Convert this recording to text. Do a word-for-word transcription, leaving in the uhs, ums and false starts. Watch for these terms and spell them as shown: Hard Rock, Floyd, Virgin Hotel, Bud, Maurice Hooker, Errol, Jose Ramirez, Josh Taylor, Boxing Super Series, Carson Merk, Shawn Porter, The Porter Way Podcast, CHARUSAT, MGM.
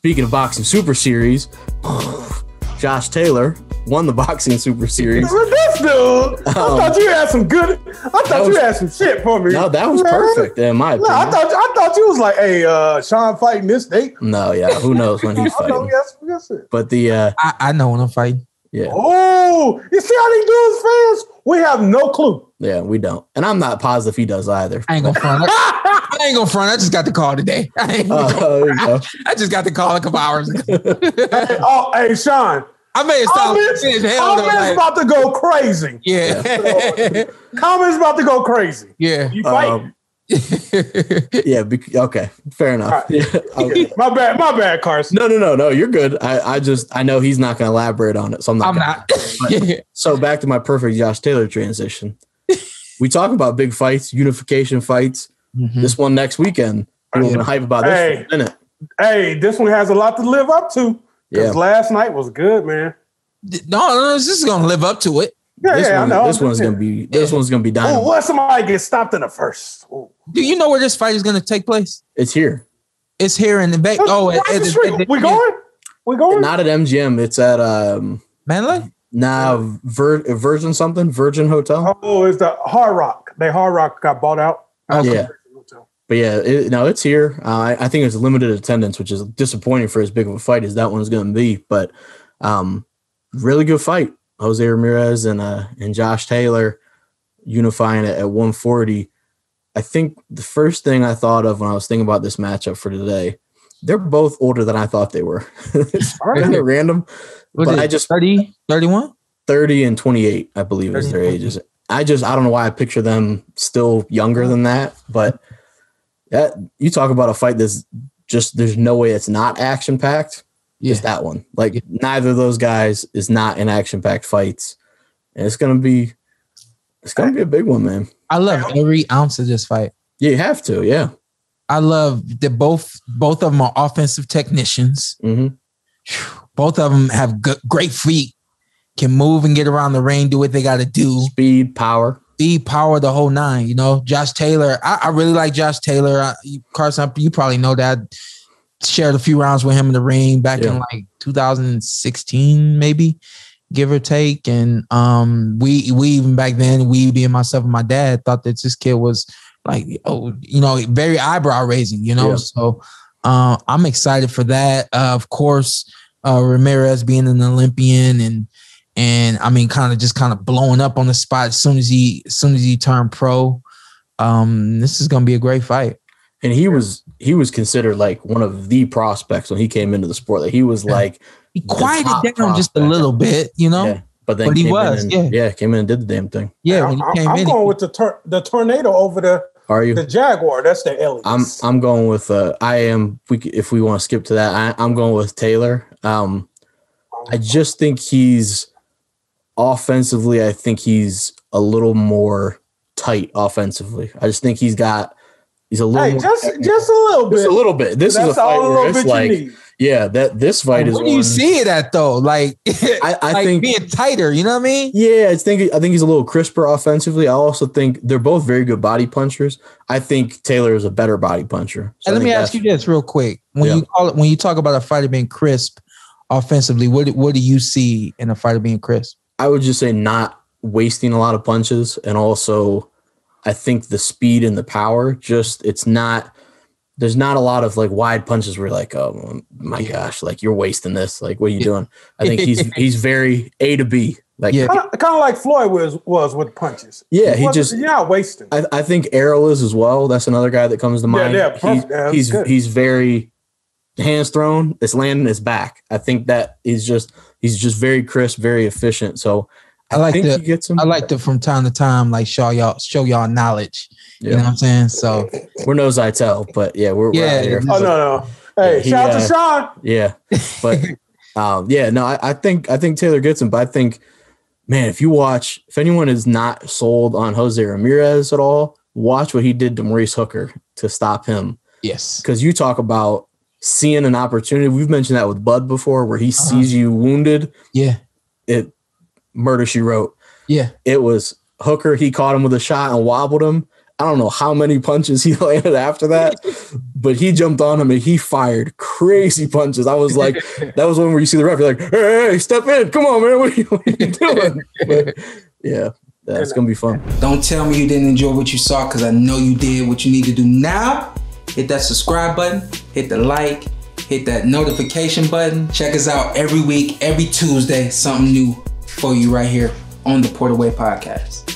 Speaking of Boxing Super Series, Josh Taylor won the Boxing Super Series. This dude, um, I thought you had some good. I thought was, you had some shit for me. No, that was man. perfect in my opinion. No, I thought I thought you was like, hey, uh, Shawn fighting this date. No, yeah, who knows when he's fighting? I know, yes, yes, but the uh, I, I know when I'm fighting. Yeah. Oh, you see how these dudes fans? We have no clue. Yeah, we don't, and I'm not positive he does either. I ain't gonna front. I ain't gonna front. I just got the call today. I, ain't uh, go. I just got the call a couple hours ago. Hey, oh, hey, Shawn. I made it sound like comments about to go crazy. Yeah. yeah. Comments about to go crazy. Yeah. You um, yeah. Be- okay. Fair enough. Right. Yeah. Okay. my bad. My bad, Carson. No, no, no, no. You're good. I, I just, I know he's not going to elaborate on it. So I'm not. I'm not. yeah. So back to my perfect Josh Taylor transition. We talk about big fights, unification fights. Mm-hmm. This one next weekend. We're going to hype about this hey, one, isn't it? Hey, this one has a lot to live up to. Because yeah. last night was good, man. No, no, this is gonna live up to it. Yeah, this yeah, one, I know. This one's yeah. gonna be. This yeah. one's gonna be dynamite. Oh, what? Somebody gets stopped in the first. Ooh. Do you know where this fight is gonna take place? It's here. It's here in the back. Oh, at, at the, at the, we going? We going? Not at M G M. It's at um. Manly? Nah, Vir- Virgin something. Virgin Hotel. Oh, it's the Hard Rock. They Hard Rock got bought out. Okay. Yeah. But yeah, it, no, it's here. Uh, I, I think it's limited attendance, which is disappointing for as big of a fight as that one's going to be. But um, really good fight. Jose Ramirez and uh, and Josh Taylor unifying it at one forty. I think the first thing I thought of when I was thinking about this matchup for today, they're both older than I thought they were. It's kind of random. What but I just thirty, thirty-one? thirty and twenty-eight, I believe, is their ages. I just I don't know why I picture them still younger than that, but. That, you talk about a fight that's just there's no way it's not action packed. Yeah. It's that one. Like yeah. neither of those guys is not in action packed fights, and it's gonna be it's gonna be a big one, man. I love every ounce of this fight. Yeah, you have to. Yeah, I love that both both of them are offensive technicians. Mm-hmm. Both of them have g- great feet, can move and get around the ring, do what they got to do. Speed, power. Power the whole nine, you know. Josh Taylor, I, I really like Josh Taylor. I, Carson, you probably know that. I shared a few rounds with him in the ring back yeah. in like two thousand sixteen, maybe, give or take. And um, we we even back then, we being myself and my dad thought that this kid was like, oh, you know, very eyebrow raising, you know. Yeah. So uh, I'm excited for that. Uh, of course, uh, Ramirez being an Olympian and. And I mean, kind of just kind of blowing up on the spot as soon as he, as soon as he turned pro. Um, this is going to be a great fight. And he was, he was considered like one of the prospects when he came into the sport. Like he was like, he quieted down prospect. Just a little bit, you know. Yeah, but then but he was, and, yeah. yeah, came in and did the damn thing. Yeah, when he came I'm in, going he, with the tor- the tornado over the. Are you the Jaguar? That's the alias. I'm I'm going with uh, I am. We if we want to skip to that, I, I'm going with Taylor. Um, I just think he's. Offensively, I think he's a little more tight offensively. I just think he's got he's a little hey, more just technical. Just a little bit. Just a little bit. This That's is a fight all where it's like yeah, that this fight is. Where do you see it at though? Like I, I like think being tighter, you know what I mean? Yeah, I think I think he's a little crisper offensively. I also think they're both very good body punchers. I think Taylor is a better body puncher. So and let me ask you this real quick. When yeah. you call it, when you talk about a fighter being crisp offensively, what what do you see in a fighter being crisp? I would just say not wasting a lot of punches. And also I think the speed and the power just, it's not, there's not a lot of like wide punches where you're like, oh my yeah. gosh, like you're wasting this. Like, what are you doing? I think he's, he's very A to B. Like yeah. kind of like Floyd was, was with punches. Yeah. He, he just, you're not wasting. I, I think Errol is as well. That's another guy that comes to mind. Yeah, yeah, he's, yeah, he's, good. He's very hands thrown. It's landing his back. I think that is just, he's just very crisp, very efficient. So I, I like think to, he gets him. I like to from time to time, like show y'all, show y'all knowledge. Yeah. You know what I'm saying? So we're no Zytel, but yeah, we're, yeah. we're out here. Oh so, no, no. Hey, yeah, he, shout out uh, to Shawn. Yeah, but um, yeah, no, I, I think I think Taylor gets him, but I think, man, if you watch, if anyone is not sold on Jose Ramirez at all, watch what he did to Maurice Hooker to stop him. Yes, because you talk about. Seeing an opportunity. We've mentioned that with Bud before, where he sees uh-huh. you wounded. Yeah. It Murder, She Wrote. Yeah. It was Hooker. He caught him with a shot and wobbled him. I don't know how many punches he landed after that, but he jumped on him and he fired crazy punches. I was like, that was one where you see the ref, you're like, hey, hey, step in. Come on, man. What are you, what are you doing? But yeah, yeah it's going to be fun. Don't tell me you didn't enjoy what you saw, because I know you did. What you need to do now, hit that subscribe button, hit the like, hit that notification button. Check us out every week, every Tuesday, something new for you right here on the Porter Way Podcast.